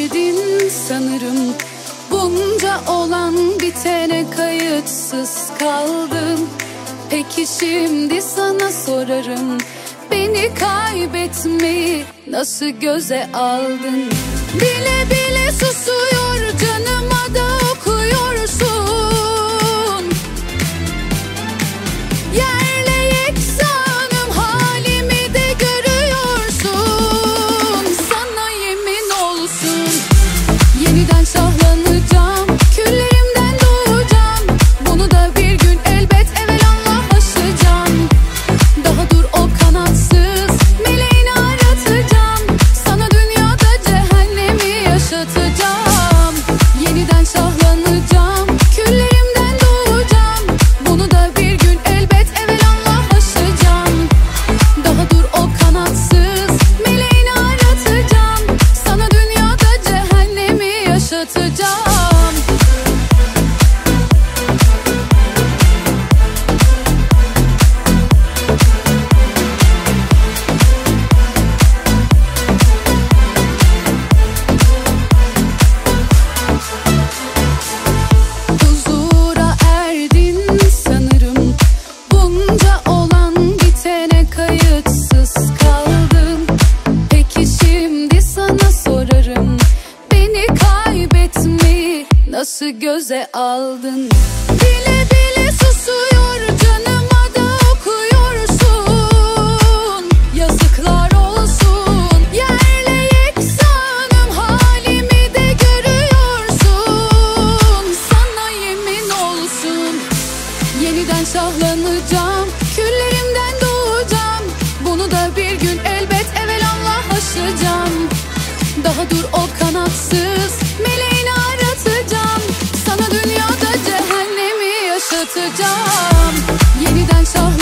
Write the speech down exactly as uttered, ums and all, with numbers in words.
sevdin sanırım. Bunca olan bitene kayıtsız kaldım. Peki şimdi sana sorarım, beni kaybetmeyi nasıl göze aldın? Bile bile susuyor, canıma da okuyorsun. Yerle yeksanım, halimi de görüyorsun. Sana yemin olsun, yeniden şahlanacağım. Küllerimden doğacağım, bunu da bir gün elbet evelallah başlayacağım. Daha dur o kanatsız meleğini aratacağım. Sana dünyada cehennemi yaşatacağım. Yeniden şahlanacağım, küllerimden doğacağım, bunu da bir gün elbet evelallah başlayacağım. Daha dur o kanatsız meleğini aratacağım. Sana dünyada cehennemi yaşatacağım. Nasıl göze aldın? Bile bile susuyor, canıma da okuyorsun. Yazıklar olsun. Yerle yeksanım, halimi de görüyorsun. Sana yemin olsun, yeniden şahlanacağım. Küllerimden doğacağım, bunu da bir gün elbet evelallah aşacağım. Daha dur o kanatsız meleğini aratacağım. Sana dünyada cehennemi yaşatacağım. Yeniden şahlanacağım.